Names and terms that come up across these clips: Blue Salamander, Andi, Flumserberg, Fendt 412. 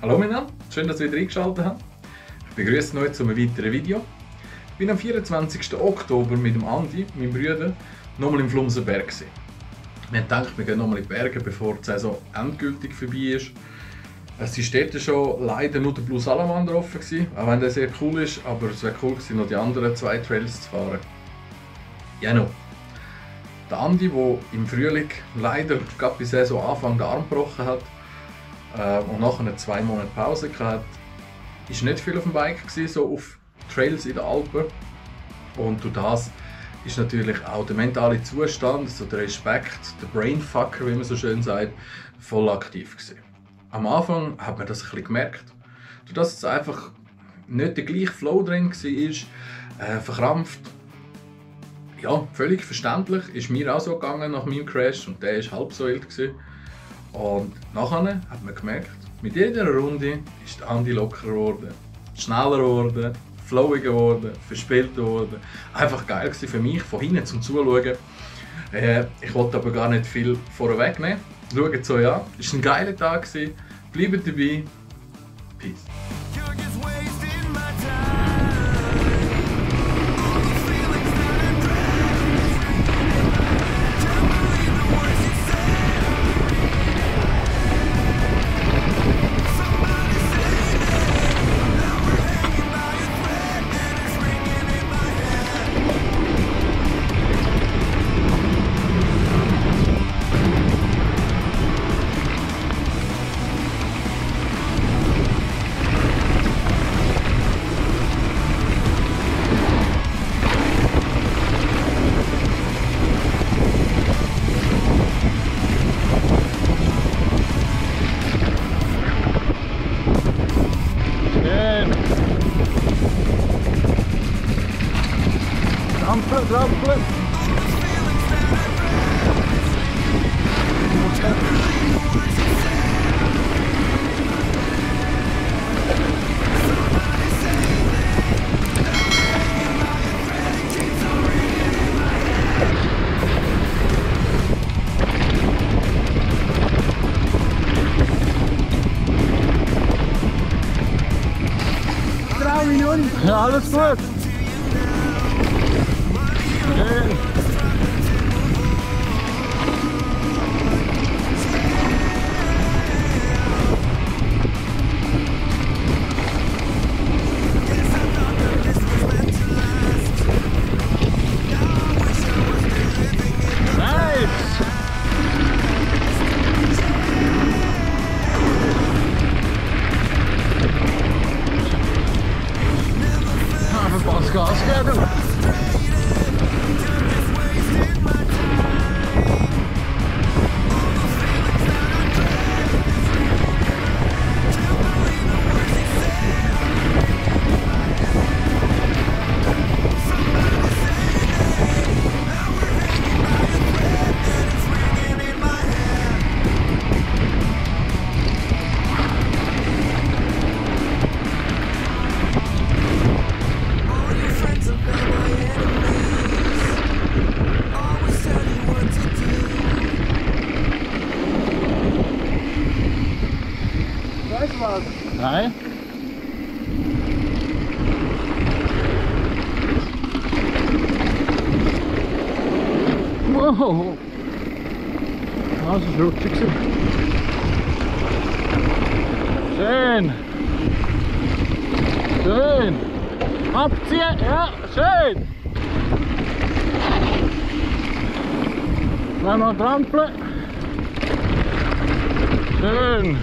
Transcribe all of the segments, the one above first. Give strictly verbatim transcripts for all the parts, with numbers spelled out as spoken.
Hallo miteinander, schön, dass ihr wieder eingeschaltet habt. Ich begrüße euch zu einem weiteren Video. Ich bin am vierundzwanzigsten Oktober mit dem Andi, meinem Bruder, nochmal im Flumserberg gewesen. Wir haben gedacht, wir gehen nochmal in die Berge, bevor die Saison endgültig vorbei ist. Es war dort schon leider nur der Blue Salamander offen gewesen, auch wenn der sehr cool ist, aber es wäre cool gewesen, noch die anderen zwei Trails zu fahren. Ja, yeah, no. Der Andi, der im Frühling leider gerade bei Saisonanfang den Arm gebrochen hat äh, und nachher eine zwei Monate Pause hatte, ist nicht viel auf dem Bike gewesen, so auf Trails in den Alpen. Und durch das ist natürlich auch der mentale Zustand, also der Respekt, der Brainfucker, wie man so schön sagt, voll aktiv gewesen. Am Anfang hat man das ein bisschen gemerkt. Durch das es einfach nicht der gleiche Flow drin war, äh, verkrampft. Ja, völlig verständlich, ist mir auch so gegangen nach meinem Crash und der war halb so wild gewesen. Und nachher hat man gemerkt, mit jeder Runde ist Andi lockerer geworden, schneller geworden, flowiger geworden, verspielter geworden. Einfach geil gewesen für mich, von hinten zum Zuschauen. Äh, ich wollte aber gar nicht viel vorwegnehmen. Schaut es euch an, es war ein geiler Tag gewesen. Bleibt dabei, peace. Rampel, rampel! Drei Minuten! Ja, alles gut! Nein. Wow. Das ist rutschig. Schön. Schön. Abziehen. Ja, schön. Dann noch trampeln. Schön.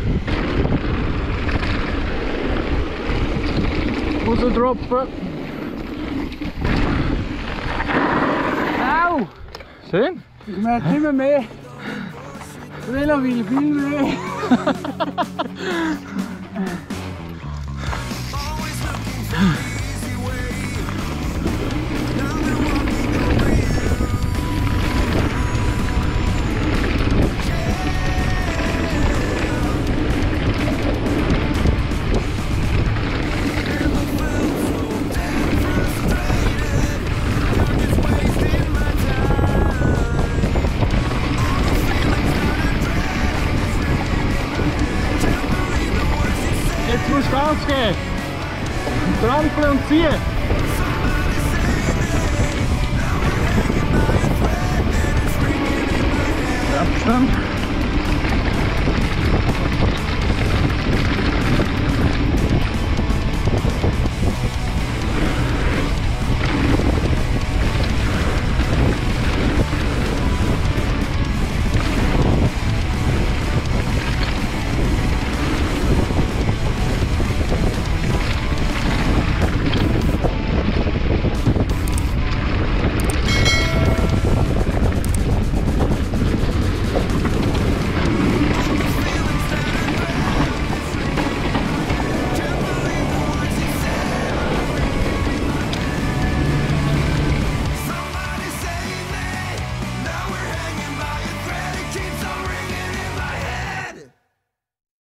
Rausdroppen. Au! Schön. Ich merke immer mehr. Velo will viel mehr. Gas geben. Trampeln und ziehen. Abstand.